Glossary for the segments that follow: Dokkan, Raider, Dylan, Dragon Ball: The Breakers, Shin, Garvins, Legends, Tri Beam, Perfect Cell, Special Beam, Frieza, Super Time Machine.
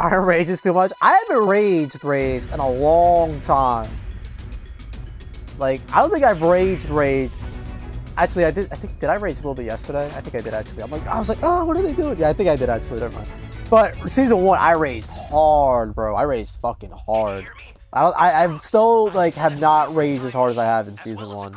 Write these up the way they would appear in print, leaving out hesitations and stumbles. Iron Rage is too much. I haven't raged in a long time. Like, I don't think I've raged. Actually, I did. I think, did I rage a little bit yesterday? I think I did, actually. I'm like, I was like, oh, what are they doing? Yeah, I think I did, actually. Never mind. But season one, I raged hard, bro. I raged fucking hard. I've still, like, have not raged as hard as I have in season one.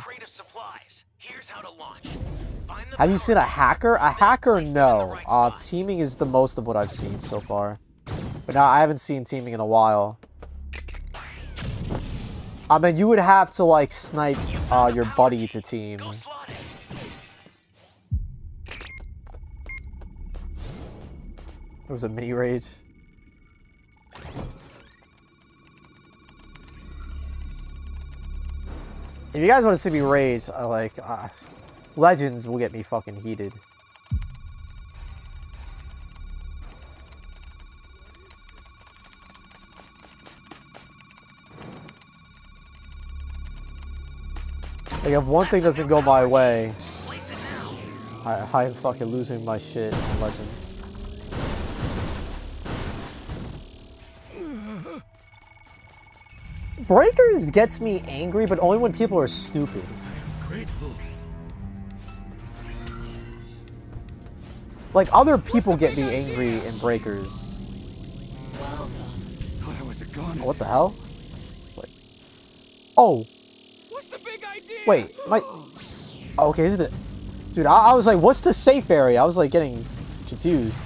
Have you seen a hacker? A hacker, no. Teaming is the most of what I've seen so far. But now I haven't seen teaming in a while. I mean, you would have to, like, snipe your buddy to team. There was a mini rage. If you guys want to see me rage, Legends will get me fucking heated. Like, if one thing doesn't go my way, I am fucking losing my shit in Legends. Breakers gets me angry, but only when people are stupid. Like, other people get me angry in Breakers. What the hell? It's like, oh. What's the big idea? Wait, my. Okay, is it? Dude, I was like, what's the safe area? I was like getting confused.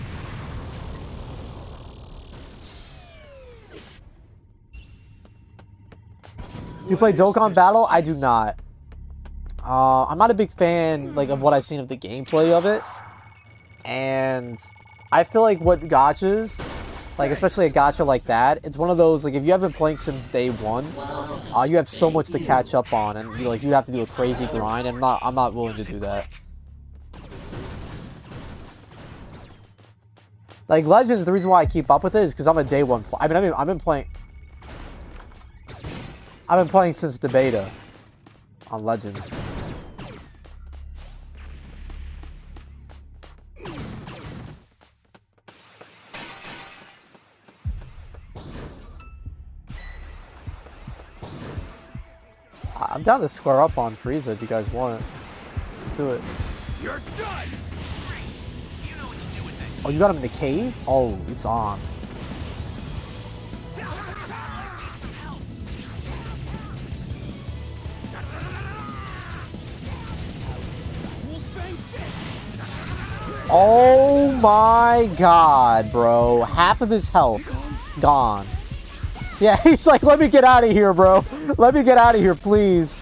You play Dokkan Battle? I do not. I'm not a big fan, like, of what I've seen of the gameplay of it, and I feel like what gachas, like especially a gacha like that, it's one of those, like, if you haven't been playing since day one, you have so much to catch up on, and like you have to do a crazy grind. And I'm not willing to do that. Like Legends, the reason why I keep up with it is because I'm a day one. I've been playing since the beta on Legends. I'm down to square up on Frieza if you guys want. Do it. You're done. You know what to do with that. Oh, you got him in the cave? Oh, it's on. Oh my god, bro. Half of his health gone. Yeah, he's like, let me get out of here, bro. Let me get out of here, please.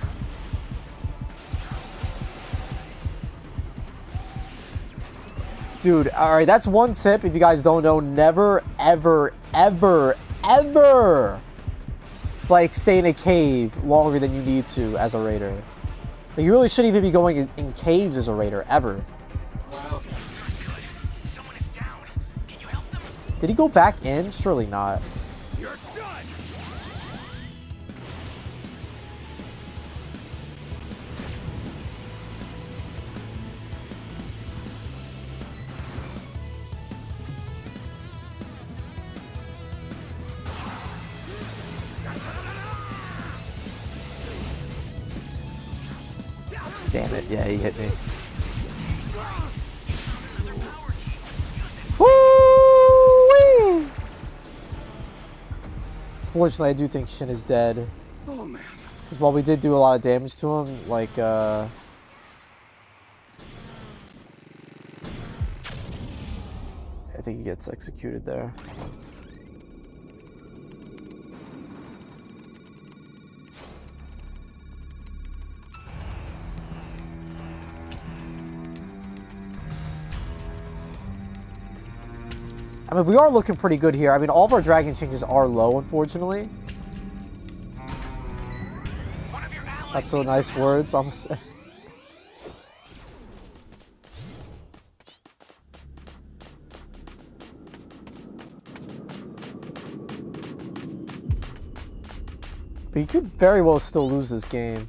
Dude, alright, that's one tip. If you guys don't know, never, ever, ever, ever, like, stay in a cave longer than you need to as a raider. Like, you really shouldn't even be going in caves as a raider, ever. Did he go back in? Surely not. You're done. Damn it. Yeah, he hit me. Unfortunately, I do think Shin is dead. Oh man! Because while we did do a lot of damage to him, like I think he gets executed there. I mean, we are looking pretty good here. I mean, all of our dragon changes are low, unfortunately. That's so nice words, I'm saying. But you could very well still lose this game.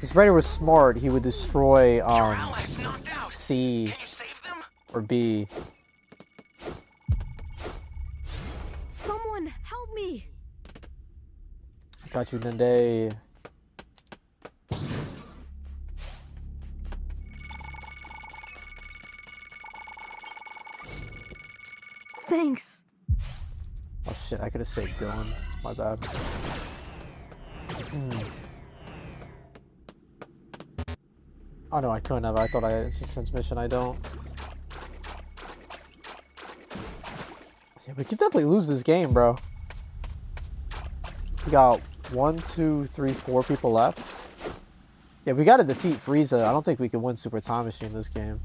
If Raider was smart, he would destroy C Or B. Someone help me. I got you today. Thanks. Oh shit, I could have saved Dylan. It's my bad. Oh no, I couldn't have. I thought I had transmission. I don't. Yeah, we could definitely lose this game, bro. We got 1, 2, 3, 4 people left. Yeah, we gotta defeat Frieza. I don't think we can win Super Time Machine this game.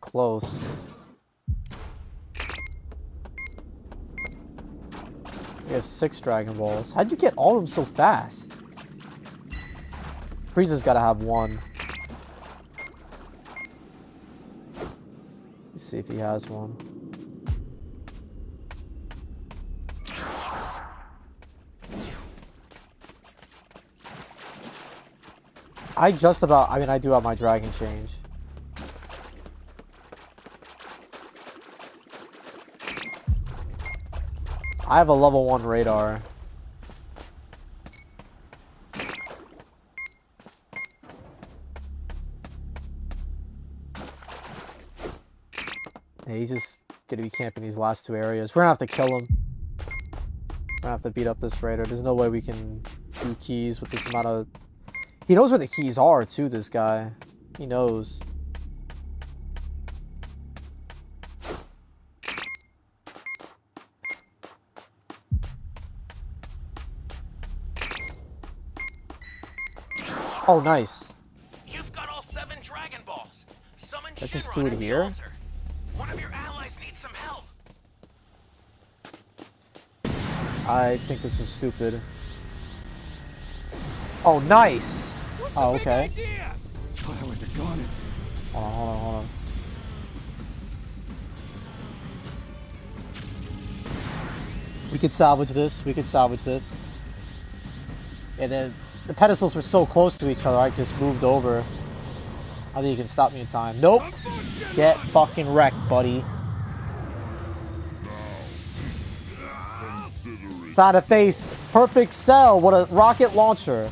Close. We have 6 Dragon Balls. How'd you get all of them so fast? Frieza's gotta have 1. Let's see if he has 1. I do have my Dragon Change. I have a level 1 radar. Yeah, he's just gonna be camping these last 2 areas. We're gonna have to kill him. We're gonna have to beat up this radar. There's no way we can do keys with this amount of... He knows where the keys are too, this guy. He knows. Oh, nice. You've got all 7 Dragon Balls. Summon Shin. Let's just do it here. One of your allies needs some help. I think this was stupid. Oh, nice. Oh, okay. Thought I was a goner. Hold on. We could salvage this. And then the pedestals were so close to each other, I just moved over. I think you can stop me in time. Nope. Get fucking wrecked, buddy. It's time to face Perfect Cell. What a rocket launcher. Let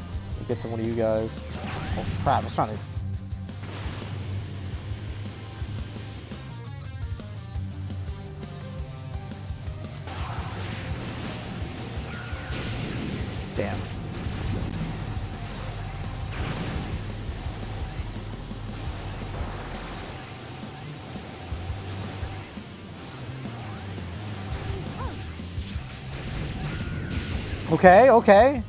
me get to one of you guys. Oh, crap. I was trying to... Damn. Okay.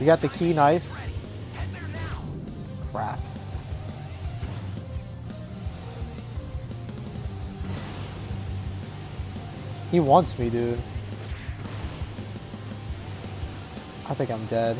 We got the key, nice. Crap. He wants me, dude. I think I'm dead.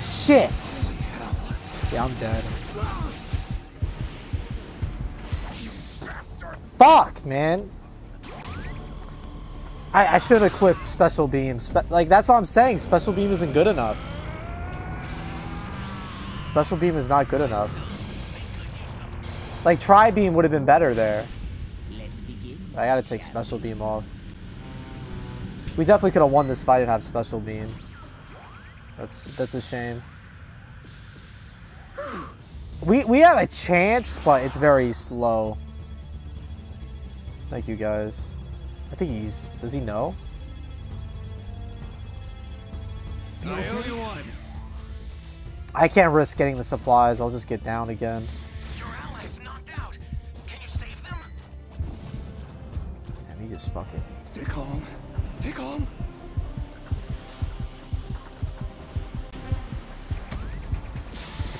Shit! Yeah, I'm dead. Fuck, man. I should have equipped Special Beam. Like, that's what I'm saying. Special Beam isn't good enough. Special Beam is not good enough. Like, Tri Beam would have been better there. I gotta take Special Beam off. We definitely could have won this fight and have Special Beam. That's a shame. We have a chance, but it's very slow. Thank you guys. I think he's... Does he know? I owe you one. I can't risk getting the supplies. I'll just get down again. Your allies knocked out. Can you save them? Damn, he just fucking. Stay calm. Stay calm.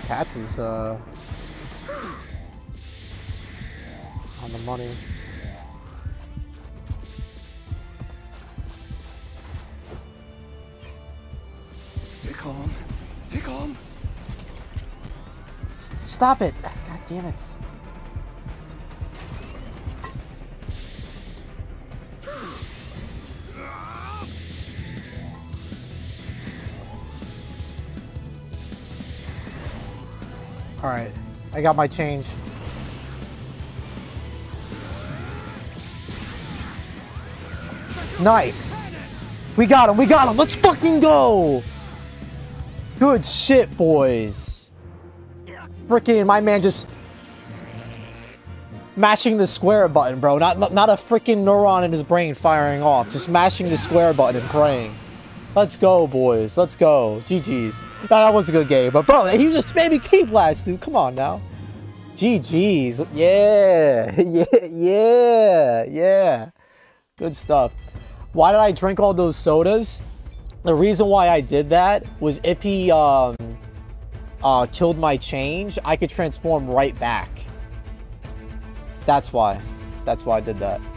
Katz is on the money. Stay calm. Stay calm. Stop it! God damn it! All right, I got my change. Nice. We got him. We got him. Let's fucking go. Good shit, boys. Freaking my man just mashing the square button, bro. Not a freaking neuron in his brain firing off. Just mashing the square button and praying. Let's go, boys. Let's go. GG's. No, that was a good game, but bro, he was just made me keep last, dude. Come on now. GG's. Yeah. Yeah. Good stuff. Why did I drink all those sodas? The reason why I did that was if he killed my change, I could transform right back. That's why. That's why I did that.